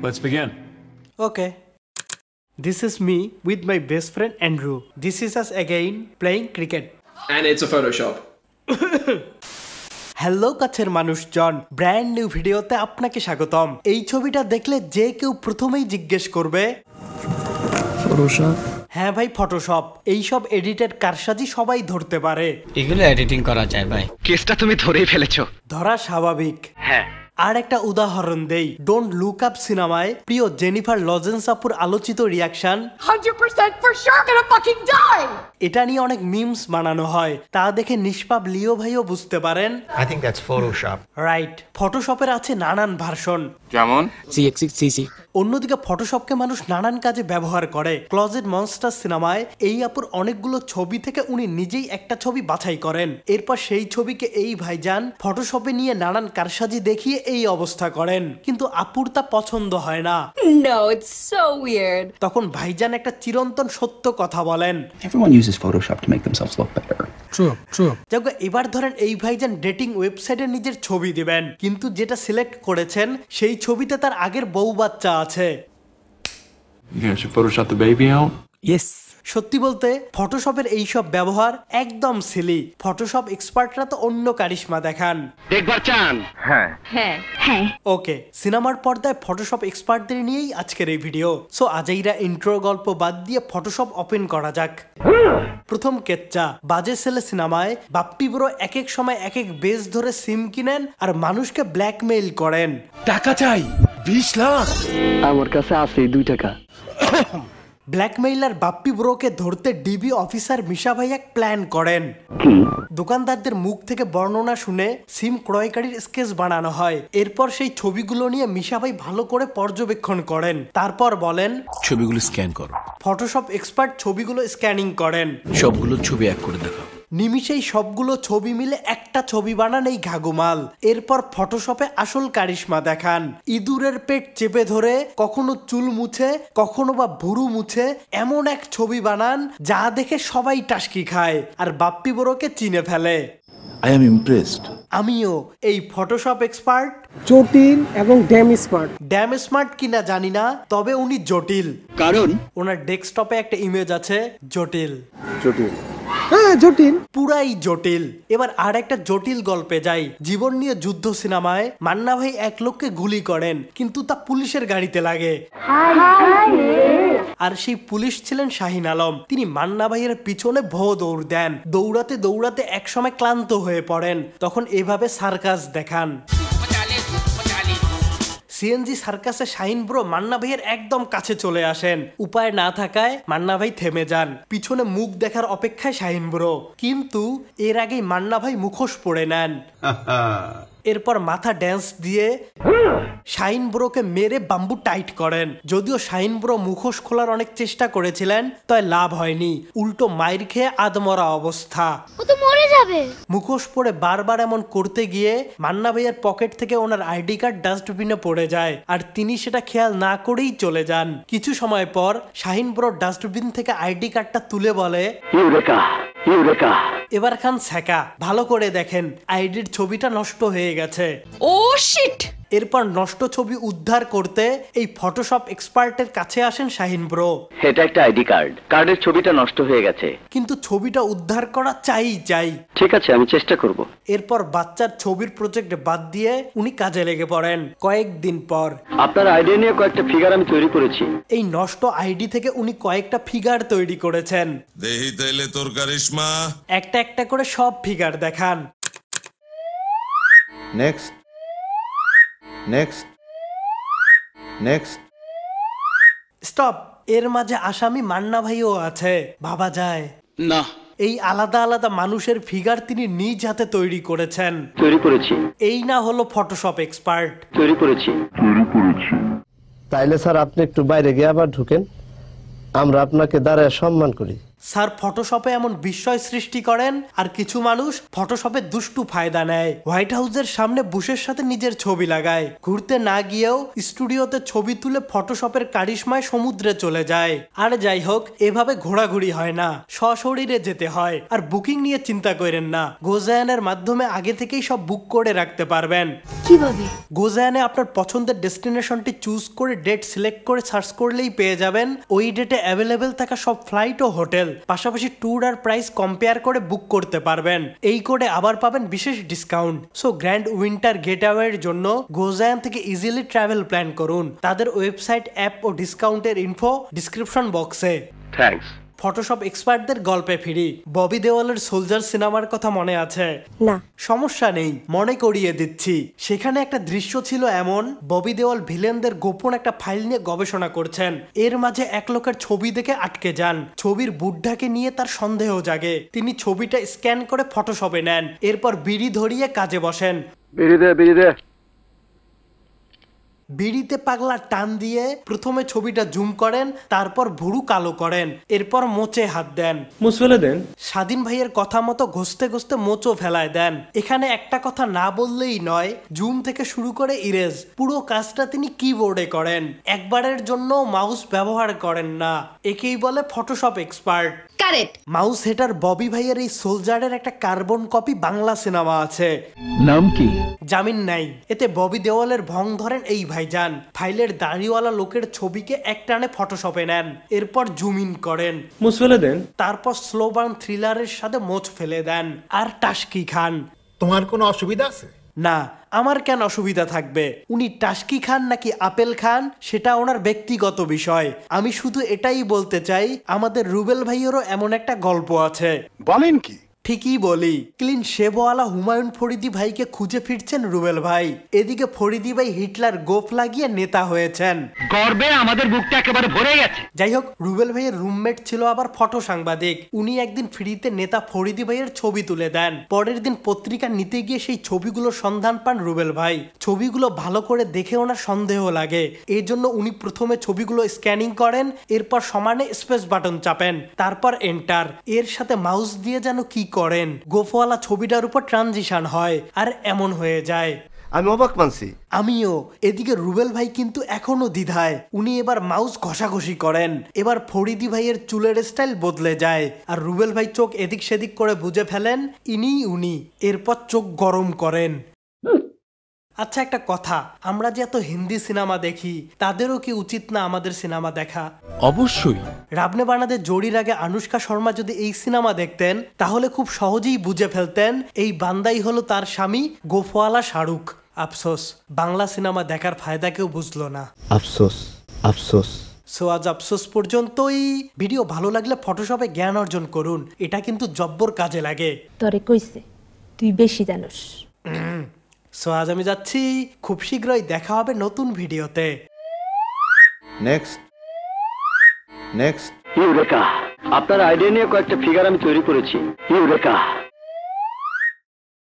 Let's begin. Okay. This is me with my best friend Andrew. This is us again playing cricket. And it's a Photoshop. Hello काछेर मानुषजन brand new भिडियोते आपनाके स्वागतम। এই ছবিটা দেখলে যে কেউ প্রথমেই জিজ্ঞেস করবে ফটোশপ। হ্যাঁ ভাই ফটোশপ। এই সব এডিটের কারসাজি সবাই ধরতে পারে। এগুলো এডিটিং করা যায় ভাই। কেসটা তুমি ধরেই ফেলেছো। ধরা স্বাভাবিক। হ্যাঁ। আর একটা উদাহরণ দেই, ডোন্ট লুক আপ সিনেমায় প্রিয় জেনিফার লজেন্স আপুর আলোচিত reaction 100% for sure gonna fucking die, এটা নিয়ে অনেক মিমস বানানো হয়। তা দেখে নিষ্পাপ লিও ভাইও বুঝতে পারেন I think that's Photoshop. Right, ফটোশপের আছে নানান ভার্সন, যেমন CXCC। অন্যদিকে ফটোশপকে মানুষ নানান কাজে ব্যবহার করে। ক্লোজেট মনস্টার সিনেমায় এই আপুর অনেকগুলো ছবি থেকে উনি নিজেই একটা ছবি বাছাই করেন, এরপর সেই ছবিকে এই ভাইজান ফটোশপে নিয়ে নানান কারসাজি দেখিয়ে এই অবস্থা করেন, কিন্তু আপুর তা পছন্দ হয় না। No, it's so weird. তখন ভাইজান একটা চিরন্তন সত্য কথা বলেন, Everyone uses Photoshop to make themselves look better. True, true. যাকে এবার ধরেন এই ভাইজান ডেটিং ওয়েবসাইটে নিজের ছবি দিবেন, কিন্তু যেটা সিলেক্ট করেছেন সেই ছবিতে তার আগের বউ বাচ্চা আছে। You guys should Photoshop the baby out? Yes. সত্যি বলতে ফটোশপের এইসব ব্যবহার একদম সিলি। ফটোশপ এক্সপার্টরা তো অন্য কারিশমা দেখান। দেখবার চান? হ্যাঁ হ্যাঁ হ্যাঁ। ওকে, সিনেমার পর্দায় ফটোশপ এক্সপার্টদের নিয়েই আজকের এই ভিডিও। সো আজাইরা ইন্ট্রো গল্প বাদ দিয়ে ফটোশপ ওপেন করা যাক। প্রথম কেচ্চা, বাজে ছেলে সিনেমায় বাপ্পি ব্রো এক এক সময় এক এক বেস ধরে সিম কিনেন আর মানুষকে ব্ল্যাকমেইল করেন। টাকা চাই 20 লাখ, আমার কাছে আছে 2 টাকা। ব্ল্যাকমেইলার বাপ্পি ব্রোকে ধরতে ডিবি অফিসার মিশা ভাই এক প্ল্যান করেন। দোকানদারদের মুখ থেকে বর্ণনা শুনে সিম ক্রয়কারীর স্কেচ বানানো হয়। এরপর সেই ছবিগুলো নিয়ে মিশা ভাই ভালো করে পর্যবেক্ষণ করেন, তারপর বলেন ছবিগুলো স্ক্যান করো। ফটোশপ এক্সপার্ট ছবিগুলো স্ক্যানিং করেন। সবগুলো ছবি এক করে দেখাও। নিমিষেই সবগুলো ছবি মিলে একটা ছবি বানান এই ঘাগুমাল। এরপর ফটোশপে আসল কারিশমা দেখান। ইঁদুরের পেট চেপে ধরে কখনো চুল মুছে কখনো বা ভুরু মুছে এমন এক ছবি বানান যা দেখে সবাই টাসকি খায় আর বাপ্পি বড়কে চিনে ফেলে। I am impressed. আমিও। এই ফটোশপ এক্সপার্ট জটিল এবং ড্যাম স্মার্ট। ড্যাম স্মার্ট কিনা জানি না, তবে উনি জটিল, কারণ ওনার ডেস্কটপে একটা ইমেজ আছে জটিল। জটিল, হ্যাঁ জটিল, পুরাই জটিল। এবার আর একটা জটিল গল্পে যাই। জীবন নিয়ে যুদ্ধ সিনেমায় মান্না ভাই এক লোককে গুলি করেন, কিন্তু তা পুলিশের গাড়িতে লাগে। আর সেই পুলিশ ছিলেন শাহিন আলম। তিনি মান্না ভাইয়ের পিছনে ভৌ দৌড় দেন। দৌড়াতে দৌড়াতে একসময় ক্লান্ত হয়ে পড়েন, তখন এভাবে সার্কাস দেখান। সিএনজি সার্কাসে শাহিন ব্রো মান্না ভাইয়ের একদম কাছে চলে আসেন। উপায় না থাকায় মান্না ভাই থেমে যান, পিছনে মুখ দেখার অপেক্ষায় শাহিন ব্রো, কিন্তু এর আগেই মান্না ভাই মুখোশ পরে নেন। এরপর মাথা ড্যান্স দিয়ে শাহিন ব্রোকে মেরে বাম্বু টাইট করেন। যদিও শাহিন ব্রো মুখোশ খোলার অনেক চেষ্টা করেছিলেন, তবে লাভ হয়নি, উল্টো মাইর খেয়ে আদমরা অবস্থা। মুখোশ পরে বারবার এমন করতে গিয়ে মান্না ভাইয়ের পকেট থেকে ওনার আইডি কার্ড ডাস্টবিনে পড়ে যায়, আর তিনি সেটা খেয়াল না করেই চলে যান। কিছু সময় পর শাহিন ব্রো ডাস্টবিন থেকে আইডি কার্ডটা তুলে বলে এবার খান ছ্যাঁকা, ভালো করে দেখেন আইডির ছবিটা নষ্ট হয়ে গেছে। Oh shit! এরপর নষ্ট ছবি উদ্ধার করতে এই ফটোশপ এক্সপার্টের কাছে আসেন শাহিন ব্রো। এটা একটা আইডি কার্ড, কার্ডের ছবিটা নষ্ট হয়ে গেছে, কিন্তু ছবিটা উদ্ধার করা চাই। ঠিক আছে, আমি চেষ্টা করব। এরপর বাচ্চার ছবির প্রজেক্ট বাদ দিয়ে উনি কাজে লেগে পড়েন। কয়েকদিন পর আপনার আইডি নিয়ে কয়েকটা ফিগার আমি তৈরি করেছি। এই নষ্ট আইডি থেকে উনি কয়েকটা ফিগার তৈরি করেছেন। দেহি তাইলে তোর কারিশমা। একটা একটা করে সব ফিগার দেখান। Next, next, next, stop. এর মাঝে আসামি মান্না ভাইও আছে, ভাবা যায় না। এই আলাদা আলাদা মানুষের ফিগার তিনি নিজ হাতে তৈরি করেছেন। এই না হলো ফটোশপ এক্সপার্ট। তাইলে স্যার আপনি একটু বাইরে গিয়ে আবার ঢুকেন, আমরা আপনাকে দাঁড়ায় সম্মান করি। सर फोटोशॉपे एमन विस्मय सृष्टि करें और किछु मानुष फोटोशॉपे दुष्टु फायदा नेय व्हाइट हाउसेर सामने बुशेर साथे निजेर छवि लागाय घुरते ना गियेओ स्टूडियोते छवि तुले फोटोशॉपेर कारिश्माय समुद्रे चले जाय आर जाई होक एभावे घोराघुरी हय ना सशरीरे जेते हय और बुकिंग निये चिंता करें ना गोजायानेर माध्यमे आगे थेकेई सब बुक करे राखते पारबेन किभाबे गोजायाने आपनार पछंदेर डेस्टिनेशनटी चूज करे डेट सिलेक्ट करे सार्च करलेई पेये जाबेन ओई डेटे अवेलेबल थाका सब फ्लाइट ओ होटेल পাশাপাশি ট্যুর আর প্রাইস কম্পেয়ার করে বুক করতে পারবেন। এই কোডে আবার পাবেন বিশেষ discount. So grand winter getaway এর জন্য গোজায়ান থেকে ইজিলি ট্রাভেল প্ল্যান করুন। তাদের ওয়েবসাইট, অ্যাপ ও ডিসকাউন্টের ইনফো ডেসক্রিপশন বক্সে। থ্যাঙ্কস। ফটোশপ এক্সপার্টদের গল্পে ফিরি। ববি দেওয়ালের সোলজার সিনেমার কথা মনে আছে? না, সমস্যা নেই, মনে করিয়ে দিচ্ছি। সেখানে একটা দৃশ্য ছিল এমন, ববি দেওয়াল ভিলেনদের গোপন একটা ফাইল নিয়ে গবেষণা করছেন। এর মাঝে এক লোকের ছবি দেখে আটকে যান। ছবির বুড্ডাকে নিয়ে তার সন্দেহ জাগে। তিনি ছবিটা স্ক্যান করে ফটোশপে নেন, এরপর বিড়ি ধরিয়ে কাজে বসেন। বিড়িতে পাগলা টান দিয়ে প্রথমে ছবিটা জুম করেন, তারপর ভুরু কালো করেন, এরপর মোচে হাত দেন, মোচ ফেলে দেন। স্বাধীন ভাইয়ের কথা মতো ঘষতে ঘষতে মোচও ফেলায় দেন। এখানে একটা কথা না বললেই নয়, জুম থেকে শুরু করে ইরেজ পুরো কাজটা তিনি কিবোর্ডে করেন। একবারের জন্য মাউস ব্যবহার করেন না। একেই বলে Photoshop expert. Correct. Mouse hater Bobby ভাইয়ের এই সোলজারের একটা কার্বন কপি বাংলা সিনেমা আছে, নাম কি জামিন নাই। এতে ববি দেওয়ালের ভং ধরেন এই ভাইজান। ফাইলের দাড়িওয়ালা লোকের ছবিকে একটানে ফটোশপে নেন, এরপর জুম ইন করেন, মোচ ফেলে দেন, তারপর স্লো বার্ন থ্রিলারের সাথে মোচ ফেলে দেন আর টাস্কি খান। তোমার কোনো অসুবিধা আছে? না, আমার কেন অসুবিধা থাকবে? উনি টাস্কি খান নাকি আপেল খান সেটা ওনার ব্যক্তিগত বিষয়। আমি শুধু এটাই বলতে চাই, আমাদের রুবেল ভাইয়েরও এমন একটা গল্প আছে। বলেন কি? ঠিকই বলি। ক্লিন শেভওয়ালা হুমায়ুন ফরিদি ভাইকে খুঁজে ফিরছেন রুবেল ভাই। এদিকে ফরিদি ভাই হিটলার গোপ লাগিয়ে নেতা হয়েছেন, গর্বে আমাদের বুকটা একেবারে ভরে গেছে। যাই হোক, রুবেল ভাইয়ের রুমমেট ছিল আবার ফটো সাংবাদিক। উনি একদিন ফ্রিতে নেতা ফরিদি ভাইয়ের ছবি তুলে দেন। পরের দিন পত্রিকা নিতে গিয়ে সেই ছবিগুলোর সন্ধান পান রুবেল ভাই। ছবিগুলো ভালো করে দেখে ওনার সন্দেহ লাগে, এর জন্য উনি প্রথমে ছবিগুলো স্ক্যানিং করেন, এরপর সমানে স্পেস বাটন চাপেন, তারপর এন্টার, এর সাথে মাউস দিয়ে যেন কি করেন, গোফওয়ালা ছবিটার উপর ট্রানজিশন হয় আর এমন হয়ে যায়। আমি অবাক মানছি। আমিও। এদিকে রুবেল ভাই কিন্তু এখনো দ্বিধায়। উনি এবার মাউস ঘষাঘষি করেন। এবার ফরিদি ভাইয়ের চুলের স্টাইল বদলে যায় আর রুবেল ভাই চোখ এদিক সেদিক করে বুঝে ফেলেন ইনিই উনি। এরপর চোখ গরম করেন। আচ্ছা, একটা কথা, আমরা যে এত হিন্দি সিনেমা দেখি, তাদেরও কি উচিত না আমাদের সিনেমা দেখা? অবশ্যই। রাবনে বানাদে জোড়ির আগে আনুষ্কা শর্মা যদি এই সিনেমা দেখতেন তাহলে খুব সহজেই বুঝে ফেলতেন এই বান্দাই হলো তার স্বামী গোফওয়ালা শাহরুখ। আফসোস, বাংলা সিনেমা দেখার ফায়দা কেউ বুঝলো না। আফসোস, আফসোস। সো আজ আফসোস পর্যন্তই। ভিডিও ভালো লাগলে ফটোশপে জ্ঞান অর্জন করুন, এটা কিন্তু জব্বর কাজে লাগে। তরে কইছে তুই বেশি জানোস। সো আজ আমি যাচ্ছি, খুব শীঘ্রই দেখা হবে নতুন ভিডিওতে। Next, next. ইউরেকা! আপনার আইডিয়া নিয়ে কয়েকটা ফিগার আমি তৈরি করেছি। ইউরেকা!